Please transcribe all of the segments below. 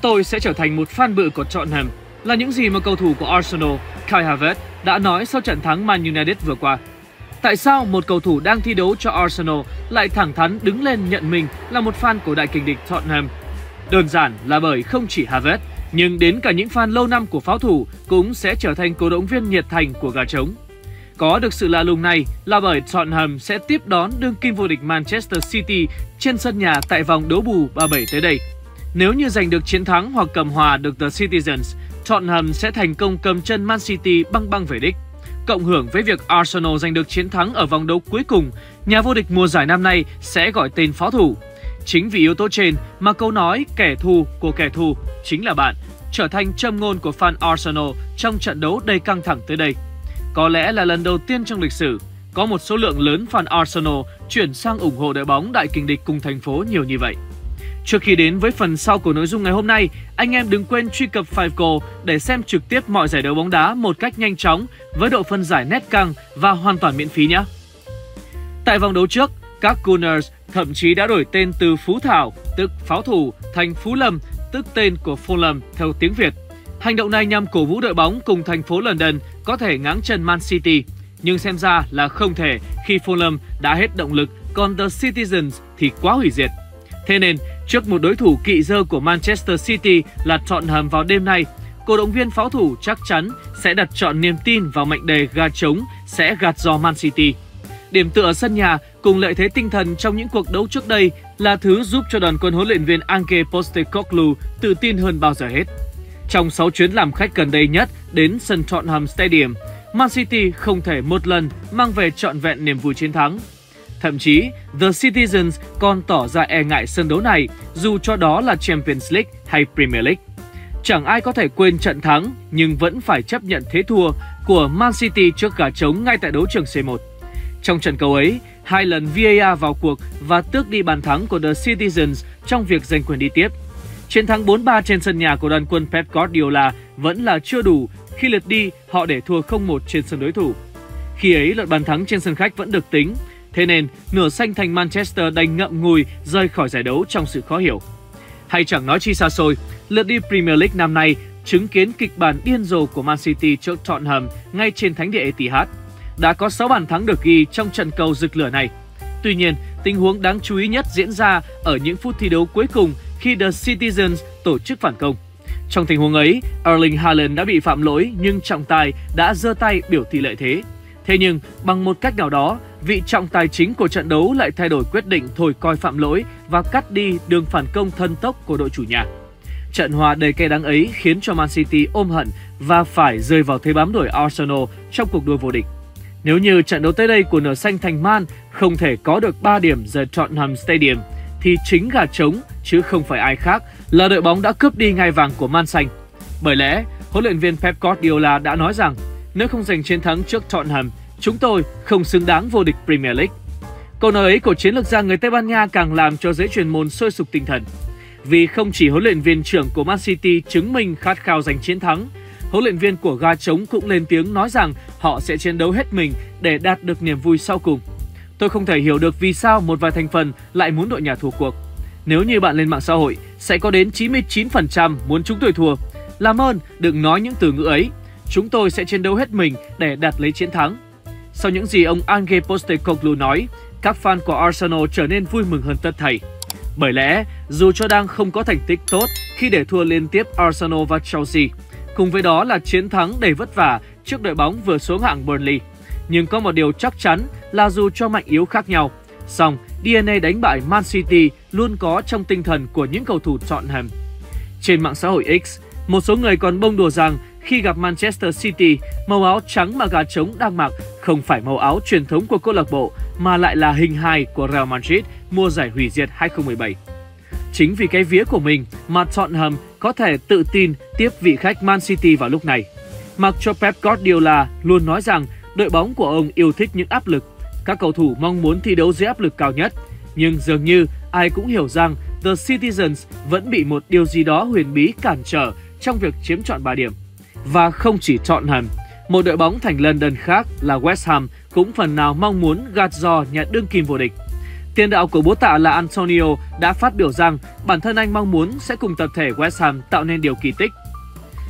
Tôi sẽ trở thành một fan bự của Tottenham là những gì mà cầu thủ của Arsenal Kai Havertz đã nói sau trận thắng Man United vừa qua. Tại sao một cầu thủ đang thi đấu cho Arsenal lại thẳng thắn đứng lên nhận mình là một fan của đại kình địch Tottenham? Đơn giản là bởi không chỉ Havertz, nhưng đến cả những fan lâu năm của pháo thủ cũng sẽ trở thành cổ động viên nhiệt thành của gà trống. Có được sự lạ lùng này là bởi Tottenham sẽ tiếp đón đương kim vô địch Manchester City trên sân nhà tại vòng đấu bù 37 tới đây. Nếu như giành được chiến thắng hoặc cầm hòa được The Citizens, Tottenham sẽ thành công cầm chân Man City băng băng về đích. Cộng hưởng với việc Arsenal giành được chiến thắng ở vòng đấu cuối cùng, nhà vô địch mùa giải năm nay sẽ gọi tên pháo thủ. Chính vì yếu tố trên mà câu nói kẻ thù của kẻ thù chính là bạn trở thành châm ngôn của fan Arsenal trong trận đấu đầy căng thẳng tới đây. Có lẽ là lần đầu tiên trong lịch sử có một số lượng lớn fan Arsenal chuyển sang ủng hộ đội bóng đại kình địch cùng thành phố nhiều như vậy. Trước khi đến với phần sau của nội dung ngày hôm nay, anh em đừng quên truy cập 5Goal để xem trực tiếp mọi giải đấu bóng đá một cách nhanh chóng với độ phân giải nét căng và hoàn toàn miễn phí nhé. Tại vòng đấu trước, các Gunners thậm chí đã đổi tên từ Phú Thảo, tức pháo thủ, thành Phú Lâm, tức tên của Fulham theo tiếng Việt. Hành động này nhằm cổ vũ đội bóng cùng thành phố London có thể ngáng chân Man City, nhưng xem ra là không thể khi Fulham đã hết động lực, còn The Citizens thì quá hủy diệt. Thế nên, trước một đối thủ kỵ dơ của Manchester City là Tottenham vào đêm nay, cổ động viên pháo thủ chắc chắn sẽ đặt trọn niềm tin vào mệnh đề gà trống sẽ gạt giò Man City. Điểm tựa sân nhà cùng lợi thế tinh thần trong những cuộc đấu trước đây là thứ giúp cho đoàn quân huấn luyện viên Ange Postecoglou tự tin hơn bao giờ hết. Trong 6 chuyến làm khách gần đây nhất đến sân Tottenham Stadium, Man City không thể một lần mang về trọn vẹn niềm vui chiến thắng. Thậm chí, The Citizens còn tỏ ra e ngại sân đấu này dù cho đó là Champions League hay Premier League. Chẳng ai có thể quên trận thắng nhưng vẫn phải chấp nhận thế thua của Man City trước gà trống ngay tại đấu trường C1. Trong trận cầu ấy, 2 lần VAR vào cuộc và tước đi bàn thắng của The Citizens trong việc giành quyền đi tiếp. Chiến thắng 4-3 trên sân nhà của đoàn quân Pep Guardiola vẫn là chưa đủ khi lượt đi họ để thua 0-1 trên sân đối thủ. Khi ấy, lượt bàn thắng trên sân khách vẫn được tính. Thế nên, nửa xanh thành Manchester đành ngậm ngùi rời khỏi giải đấu trong sự khó hiểu. Hay chẳng nói chi xa xôi, lượt đi Premier League năm nay chứng kiến kịch bản điên rồ của Man City trước Tottenham ngay trên thánh địa Etihad. Đã có 6 bàn thắng được ghi trong trận cầu rực lửa này. Tuy nhiên, tình huống đáng chú ý nhất diễn ra ở những phút thi đấu cuối cùng khi The Citizens tổ chức phản công. Trong tình huống ấy, Erling Haaland đã bị phạm lỗi nhưng trọng tài đã giơ tay biểu thị lợi thế. Thế nhưng, bằng một cách nào đó, vị trọng tài chính của trận đấu lại thay đổi quyết định thổi coi phạm lỗi và cắt đi đường phản công thân tốc của đội chủ nhà. Trận hòa đầy cay đắng ấy khiến cho Man City ôm hận và phải rơi vào thế bám đuổi Arsenal trong cuộc đua vô địch. Nếu như trận đấu tới đây của nửa xanh thành Man không thể có được 3 điểm rời Tottenham Stadium, thì chính gà trống, chứ không phải ai khác, là đội bóng đã cướp đi ngai vàng của Man Xanh. Bởi lẽ, huấn luyện viên Pep Guardiola đã nói rằng, nếu không giành chiến thắng trước Tottenham, chúng tôi không xứng đáng vô địch Premier League. Câu nói ấy của chiến lược gia người Tây Ban Nha càng làm cho giới truyền môn sôi sục tinh thần. Vì không chỉ huấn luyện viên trưởng của Man City chứng minh khát khao giành chiến thắng, huấn luyện viên của gà trống cũng lên tiếng nói rằng họ sẽ chiến đấu hết mình để đạt được niềm vui sau cùng. Tôi không thể hiểu được vì sao một vài thành phần lại muốn đội nhà thua cuộc. Nếu như bạn lên mạng xã hội, sẽ có đến 99% muốn chúng tôi thua. Làm ơn, đừng nói những từ ngữ ấy. Chúng tôi sẽ chiến đấu hết mình để đạt lấy chiến thắng. Sau những gì ông Ange Postecoglou nói, các fan của Arsenal trở nên vui mừng hơn tất thảy. Bởi lẽ, dù cho đang không có thành tích tốt khi để thua liên tiếp Arsenal và Chelsea, cùng với đó là chiến thắng đầy vất vả trước đội bóng vừa xuống hạng Burnley. Nhưng có một điều chắc chắn là dù cho mạnh yếu khác nhau, song DNA đánh bại Man City luôn có trong tinh thần của những cầu thủ Tottenham. Trên mạng xã hội X, một số người còn bông đùa rằng khi gặp Manchester City, màu áo trắng mà gà trống đang mặc không phải màu áo truyền thống của câu lạc bộ mà lại là hình hài của Real Madrid mùa giải hủy diệt 2017. Chính vì cái vía của mình mà Tottenham có thể tự tin tiếp vị khách Man City vào lúc này. Mặc cho Pep Guardiola luôn nói rằng đội bóng của ông yêu thích những áp lực, các cầu thủ mong muốn thi đấu dưới áp lực cao nhất. Nhưng dường như ai cũng hiểu rằng The Citizens vẫn bị một điều gì đó huyền bí cản trở trong việc chiếm trọn 3 điểm. Và không chỉ Tottenham, Một đội bóng thành London khác là West Ham cũng phần nào mong muốn gạt giò nhà đương kim vô địch. Tiền đạo của bố tạ là Antonio đã phát biểu rằng bản thân anh mong muốn sẽ cùng tập thể West Ham tạo nên điều kỳ tích.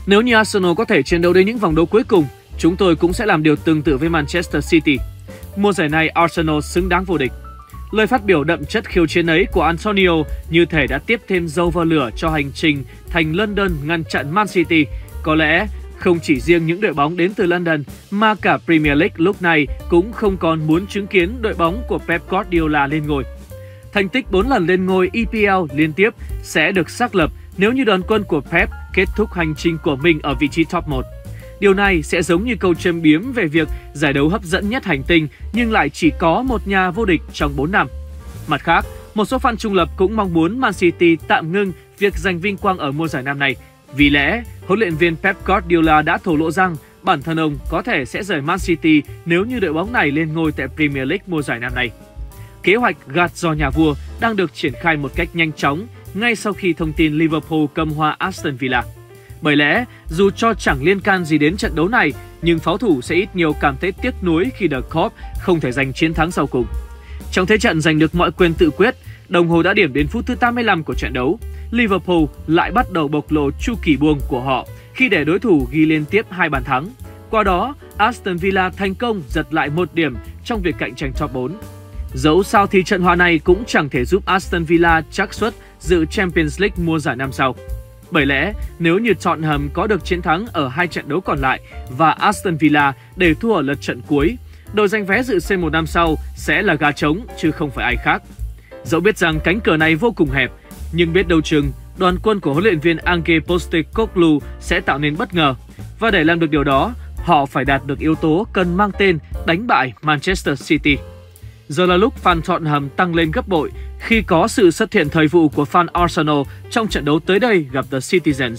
Nếu như Arsenal có thể chiến đấu đến những vòng đấu cuối cùng, chúng tôi cũng sẽ làm điều tương tự với Manchester City. Mùa giải này Arsenal xứng đáng vô địch. Lời phát biểu đậm chất khiêu chiến ấy của Antonio như thể đã tiếp thêm dầu vào lửa cho hành trình thành London ngăn chặn Man City. Có lẽ không chỉ riêng những đội bóng đến từ London mà cả Premier League lúc này cũng không còn muốn chứng kiến đội bóng của Pep Guardiola lên ngôi. Thành tích 4 lần lên ngôi EPL liên tiếp sẽ được xác lập nếu như đoàn quân của Pep kết thúc hành trình của mình ở vị trí top 1. Điều này sẽ giống như câu châm biếm về việc giải đấu hấp dẫn nhất hành tinh nhưng lại chỉ có một nhà vô địch trong 4 năm. Mặt khác, một số fan trung lập cũng mong muốn Man City tạm ngưng việc giành vinh quang ở mùa giải năm này. Vì lẽ, huấn luyện viên Pep Guardiola đã thổ lộ rằng bản thân ông có thể sẽ rời Man City nếu như đội bóng này lên ngôi tại Premier League mùa giải năm nay. Kế hoạch gạt giò nhà vua đang được triển khai một cách nhanh chóng ngay sau khi thông tin Liverpool cầm hòa Aston Villa. Bởi lẽ, dù cho chẳng liên can gì đến trận đấu này, nhưng pháo thủ sẽ ít nhiều cảm thấy tiếc nuối khi The Kop không thể giành chiến thắng sau cùng. Trong thế trận giành được mọi quyền tự quyết, đồng hồ đã điểm đến phút thứ 85 của trận đấu. Liverpool lại bắt đầu bộc lộ chu kỳ buông của họ khi để đối thủ ghi liên tiếp 2 bàn thắng. Qua đó, Aston Villa thành công giật lại 1 điểm trong việc cạnh tranh top 4. Dẫu sao thì trận hòa này cũng chẳng thể giúp Aston Villa trắc suất dự Champions League mùa giải năm sau. Bởi lẽ, nếu như Tottenham có được chiến thắng ở 2 trận đấu còn lại và Aston Villa để thua ở lượt trận cuối, đội giành vé dự C1 năm sau sẽ là gà trống chứ không phải ai khác. Dẫu biết rằng cánh cửa này vô cùng hẹp, nhưng biết đâu chừng đoàn quân của huấn luyện viên Ange Postecoglou sẽ tạo nên bất ngờ. Và để làm được điều đó, họ phải đạt được yếu tố cần mang tên đánh bại Manchester City. Giờ là lúc fan Tottenham tăng lên gấp bội khi có sự xuất hiện thời vụ của fan Arsenal trong trận đấu tới đây gặp The Citizens.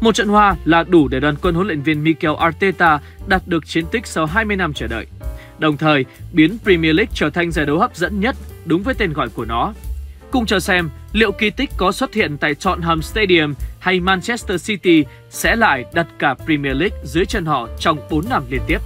Một trận hòa là đủ để đoàn quân huấn luyện viên Mikel Arteta đạt được chiến tích sau 20 năm chờ đợi, đồng thời biến Premier League trở thành giải đấu hấp dẫn nhất đúng với tên gọi của nó. Cùng chờ xem liệu kỳ tích có xuất hiện tại Tottenham Stadium hay Manchester City sẽ lại đặt cả Premier League dưới chân họ trong 4 năm liên tiếp.